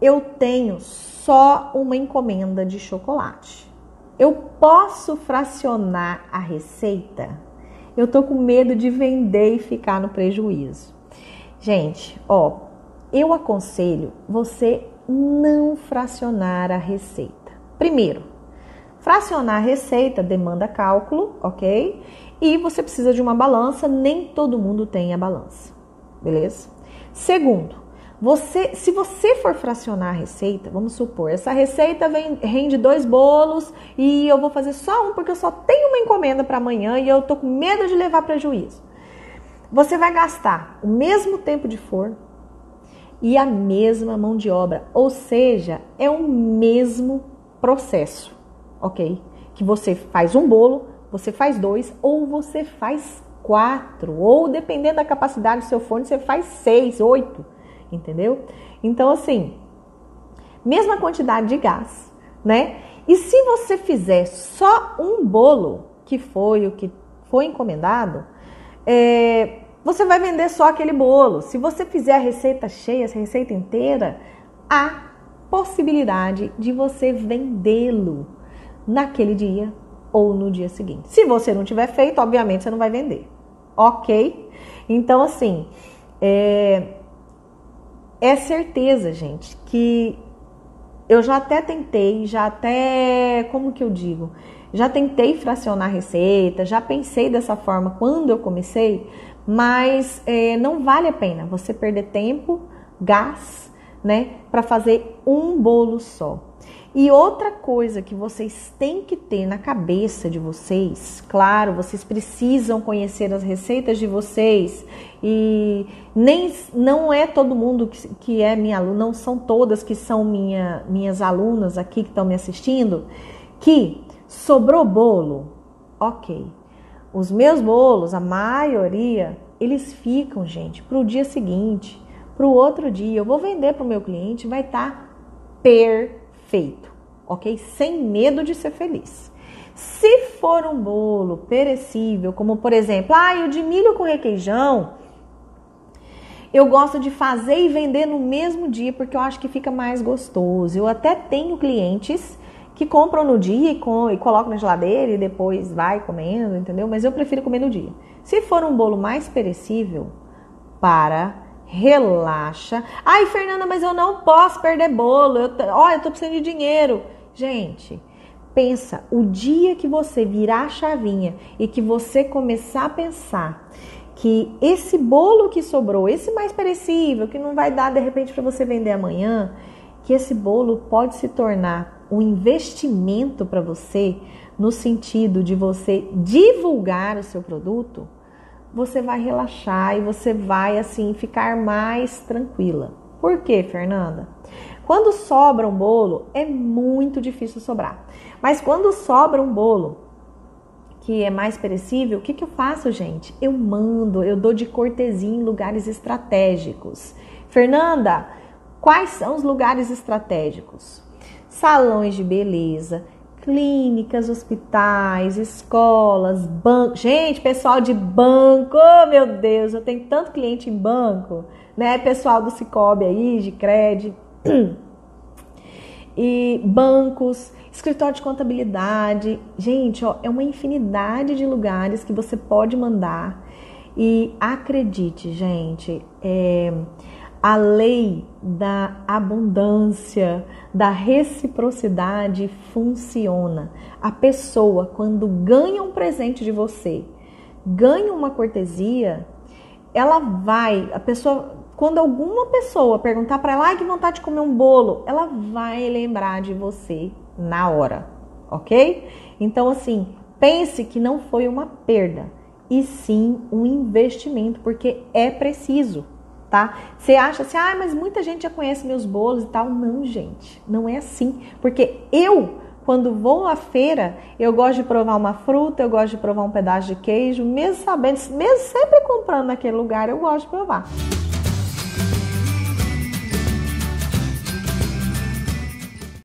eu tenho só uma encomenda de chocolate. Eu posso fracionar a receita? Eu tô com medo de vender e ficar no prejuízo. Gente, ó, eu aconselho você não fracionar a receita. Primeiro, fracionar a receita demanda cálculo, ok? E você precisa de uma balança, nem todo mundo tem a balança, beleza? Segundo, se você for fracionar a receita, vamos supor, essa receita rende 2 bolos e eu vou fazer só um porque eu só tenho uma encomenda para amanhã e eu tô com medo de levar prejuízo. Você vai gastar o mesmo tempo de forno e a mesma mão de obra, ou seja, é o mesmo processo, ok? Que você faz um bolo, você faz 2 ou você faz 4, ou dependendo da capacidade do seu forno, você faz 6, 8, entendeu? Então, assim, mesma quantidade de gás, né? E se você fizer só um bolo, que foi o que foi encomendado, você vai vender só aquele bolo. Se você fizer a receita cheia, essa receita inteira, há possibilidade de você vendê-lo naquele dia ou no dia seguinte. Se você não tiver feito, obviamente você não vai vender, ok? Então, assim, é certeza, gente, que eu já até tentei, como que eu digo? Já tentei fracionar a receita, já pensei dessa forma quando eu comecei, mas não vale a pena você perder tempo, gás, né, para fazer um bolo só. E outra coisa que vocês têm que ter na cabeça de vocês, claro, vocês precisam conhecer as receitas de vocês e não é todo mundo que é minha aluna, não são todas que são minhas alunas aqui que estão me assistindo, que sobrou bolo, ok. Os meus bolos, a maioria, eles ficam, gente, para o dia seguinte, para o outro dia. Eu vou vender para o meu cliente, vai estar perfeito, ok? Sem medo de ser feliz. Se for um bolo perecível, como por exemplo, o de milho com requeijão, eu gosto de fazer e vender no mesmo dia, porque eu acho que fica mais gostoso. Eu até tenho clientes que compram no dia e colocam na geladeira e depois vai comendo, entendeu? Mas eu prefiro comer no dia. Se for um bolo mais perecível, relaxa. Ai, Fernanda, mas eu não posso perder bolo. Eu tô precisando de dinheiro. Gente, pensa, o dia que você virar a chavinha e que você começar a pensar que esse bolo que sobrou, esse mais perecível, que não vai dar de repente para você vender amanhã, que esse bolo pode se tornar um investimento para você, no sentido de você divulgar o seu produto, você vai relaxar e você vai, assim, ficar mais tranquila. Por quê, Fernanda? Quando sobra um bolo, é muito difícil sobrar. Mas quando sobra um bolo que é mais perecível, o que eu faço, gente? Eu mando, eu dou de cortesia em lugares estratégicos. Fernanda, quais são os lugares estratégicos? Salões de beleza, clínicas, hospitais, escolas, bancos. Gente, pessoal de banco, meu Deus, eu tenho tanto cliente em banco, né? Pessoal do Sicoob aí, de crédito, e bancos, escritório de contabilidade. Gente, ó, é uma infinidade de lugares que você pode mandar. E acredite, gente, a lei da abundância, da reciprocidade funciona. A pessoa, quando ganha um presente de você, ganha uma cortesia, quando alguma pessoa perguntar para ela, que vontade de comer um bolo, ela vai lembrar de você na hora, ok? Então, assim, pense que não foi uma perda, e sim um investimento, porque é preciso. Tá? Você acha assim, mas muita gente já conhece meus bolos e tal. Não, gente, não é assim. Porque eu, quando vou à feira, eu gosto de provar uma fruta, eu gosto de provar um pedaço de queijo, mesmo sempre comprando naquele lugar, eu gosto de provar.